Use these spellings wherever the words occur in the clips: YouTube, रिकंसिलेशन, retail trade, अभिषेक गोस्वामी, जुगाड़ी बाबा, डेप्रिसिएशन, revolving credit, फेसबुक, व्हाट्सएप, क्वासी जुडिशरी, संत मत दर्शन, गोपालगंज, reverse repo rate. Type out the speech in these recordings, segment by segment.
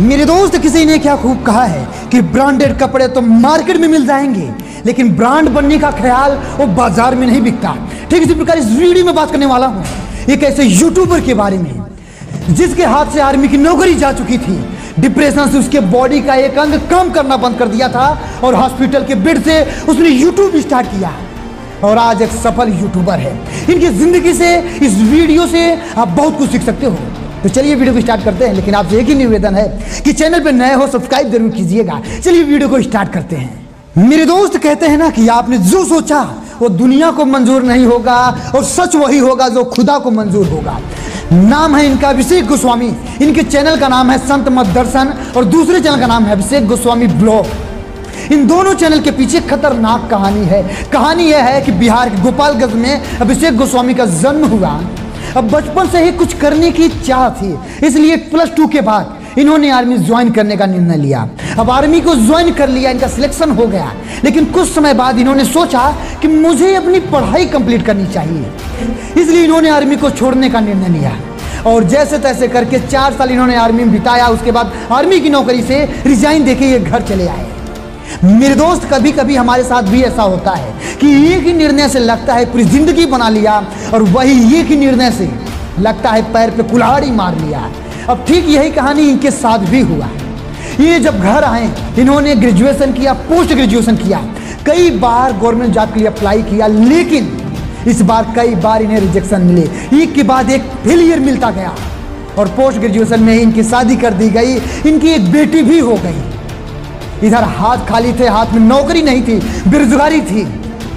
मेरे दोस्त, किसी ने क्या खूब कहा है कि ब्रांडेड कपड़े तो मार्केट में मिल जाएंगे, लेकिन ब्रांड बनने का ख्याल वो बाजार में नहीं बिकता। ठीक इसी प्रकार इस वीडियो में बात करने वाला हूँ एक ऐसे यूट्यूबर के बारे में जिसके हाथ से आर्मी की नौकरी जा चुकी थी। डिप्रेशन से उसके बॉडी का एक अंग काम करना बंद कर दिया था और हॉस्पिटल के बेड से उसने यूट्यूब स्टार्ट किया और आज एक सफल यूट्यूबर है। इनकी जिंदगी से, इस वीडियो से आप बहुत कुछ सीख सकते हो। तो चलिए वीडियो को स्टार्ट करते हैं, लेकिन आपसे एक ही निवेदन है कि चैनल पर नए हो सब्सक्राइब जरूर कीजिएगा। चलिए वीडियो को स्टार्ट करते हैं। मेरे दोस्त कहते हैं ना कि आपने जो सोचा वो दुनिया को मंजूर नहीं होगा और सच वही होगा जो खुदा को मंजूर होगा। नाम है इनका अभिषेक गोस्वामी। इनके चैनल का नाम है संत मत दर्शन और दूसरे चैनल का नाम है अभिषेक गोस्वामी ब्लॉग। इन दोनों चैनल के पीछे खतरनाक कहानी है। कहानी यह है कि बिहार के गोपालगंज में अभिषेक गोस्वामी का जन्म हुआ। अब बचपन से ही कुछ करने की चाह थी, इसलिए प्लस 2 के बाद इन्होंने आर्मी ज्वाइन करने का निर्णय लिया। अब आर्मी को ज्वाइन कर लिया, इनका सिलेक्शन हो गया, लेकिन कुछ समय बाद इन्होंने सोचा कि मुझे अपनी पढ़ाई कंप्लीट करनी चाहिए, इसलिए इन्होंने आर्मी को छोड़ने का निर्णय लिया और जैसे तैसे करके 4 साल इन्होंने आर्मी में बिताया। उसके बाद आर्मी की नौकरी से रिजाइन देके ये घर चले आए। मेरे दोस्त, कभी कभी हमारे साथ भी ऐसा होता है कि एक ही निर्णय से लगता है पूरी जिंदगी बना लिया और वही एक ही निर्णय से लगता है पैर पे कुल्हाड़ी मार लिया। अब ठीक यही कहानी इनके साथ भी हुआ। ये जब घर आए, इन्होंने ग्रेजुएशन किया, पोस्ट ग्रेजुएशन किया, कई बार गवर्नमेंट जॉब के लिए अप्लाई किया, लेकिन इस बार कई बार इन्हें रिजेक्शन मिले, एक के बाद एक फेलियर मिलता गया और पोस्ट ग्रेजुएशन में ही इनकी शादी कर दी गई। इनकी एक बेटी भी हो गई। इधर हाथ खाली थे, हाथ में नौकरी नहीं थी, बेरोजगारी थी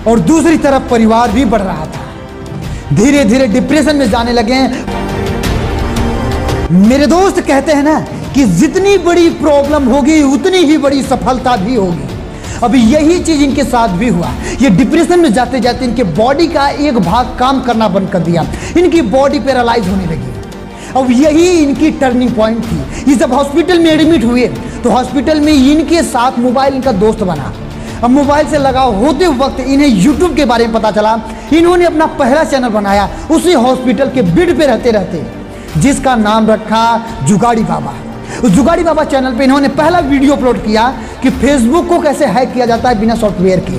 और दूसरी तरफ परिवार भी बढ़ रहा था। धीरे धीरे डिप्रेशन में जाने लगे। मेरे दोस्त कहते हैं ना कि जितनी बड़ी प्रॉब्लम होगी उतनी ही बड़ी सफलता भी होगी। अब यही चीज़ इनके साथ भी हुआ। ये डिप्रेशन में जाते जाते इनके बॉडी का एक भाग काम करना बंद कर दिया, इनकी बॉडी पैरालाइज होने लगी। अब यही इनकी टर्निंग पॉइंट थी। ये जब हॉस्पिटल में एडमिट हुए तो हॉस्पिटल में इनके साथ मोबाइल इनका दोस्त बना। अब मोबाइल से लगाव होते वक्त इन्हें यूट्यूब के बारे में पता चला। इन्होंने अपना पहला चैनल बनाया उसी हॉस्पिटल के बेड पर रहते रहते, जिसका नाम रखा जुगाड़ी बाबा। उस जुगाड़ी बाबा चैनल पे इन्होंने पहला वीडियो अपलोड किया कि फेसबुक को कैसे हैक किया जाता है बिना सॉफ्टवेयर के,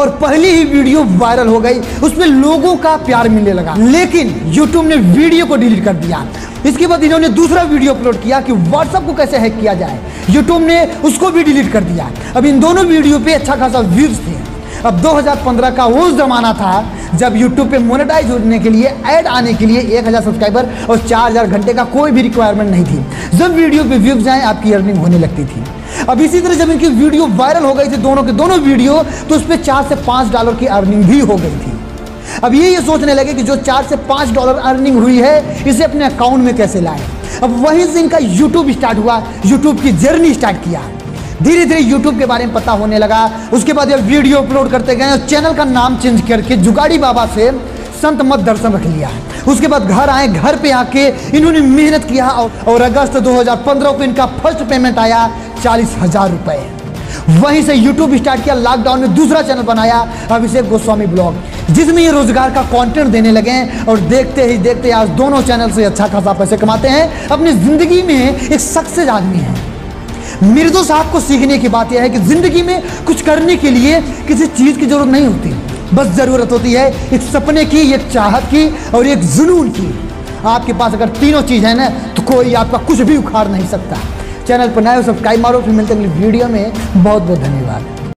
और पहली ही वीडियो वायरल हो गई, उसमें लोगों का प्यार मिलने लगा। लेकिन यूट्यूब ने वीडियो को डिलीट कर दिया। इसके बाद इन्होंने दूसरा वीडियो अपलोड किया कि व्हाट्सएप को कैसे हैक किया जाए, यूट्यूब ने उसको भी डिलीट कर दिया। अब इन दोनों वीडियो पे अच्छा खासा व्यूज थे। अब 2015 का वो जमाना था जब YouTube पे मोनेटाइज होने के लिए, ऐड आने के लिए 1000 सब्सक्राइबर और 4000 घंटे का कोई भी रिक्वायरमेंट नहीं थी। जब वीडियो पे व्यूज आए आपकी अर्निंग होने लगती थी। अब इसी तरह जब इनकी वीडियो वायरल हो गई थी दोनों के दोनों वीडियो, तो उस पर $4 से $5 की अर्निंग भी हो गई थी। अब ये सोचने लगे कि जो $4 से $5 अर्निंग हुई है इसे अपने अकाउंट में कैसे लाएं। अब वहीं से इनका यूट्यूब स्टार्ट हुआ, यूट्यूब की जर्नी स्टार्ट किया। धीरे धीरे YouTube के बारे में पता होने लगा। उसके बाद ये वीडियो अपलोड करते गए और चैनल का नाम चेंज करके जुगाड़ी बाबा से संत मत दर्शन रख लिया। उसके बाद घर आए, घर पे आके इन्होंने मेहनत किया और अगस्त 2015 को इनका फर्स्ट पेमेंट आया ₹40,000। वहीं से YouTube स्टार्ट किया। लॉकडाउन में दूसरा चैनल बनाया अभिषेक गोस्वामी ब्लॉग, जिसमें ये रोजगार का कॉन्टेंट देने लगे और देखते ही देखते आज दोनों चैनल से अच्छा खासा पैसे कमाते हैं। अपनी जिंदगी में एक सक्सेस आदमी है। मेरे दोस्त, आपको सीखने की बात यह है कि ज़िंदगी में कुछ करने के लिए किसी चीज़ की ज़रूरत नहीं होती, बस ज़रूरत होती है एक सपने की, एक चाहत की और एक जुनून की। आपके पास अगर तीनों चीज़ है ना तो कोई आपका कुछ भी उखाड़ नहीं सकता। चैनल पर नए हो सब्सक्राइब मारो, फिर मिलते हैं अगली वीडियो में। बहुत बहुत धन्यवाद।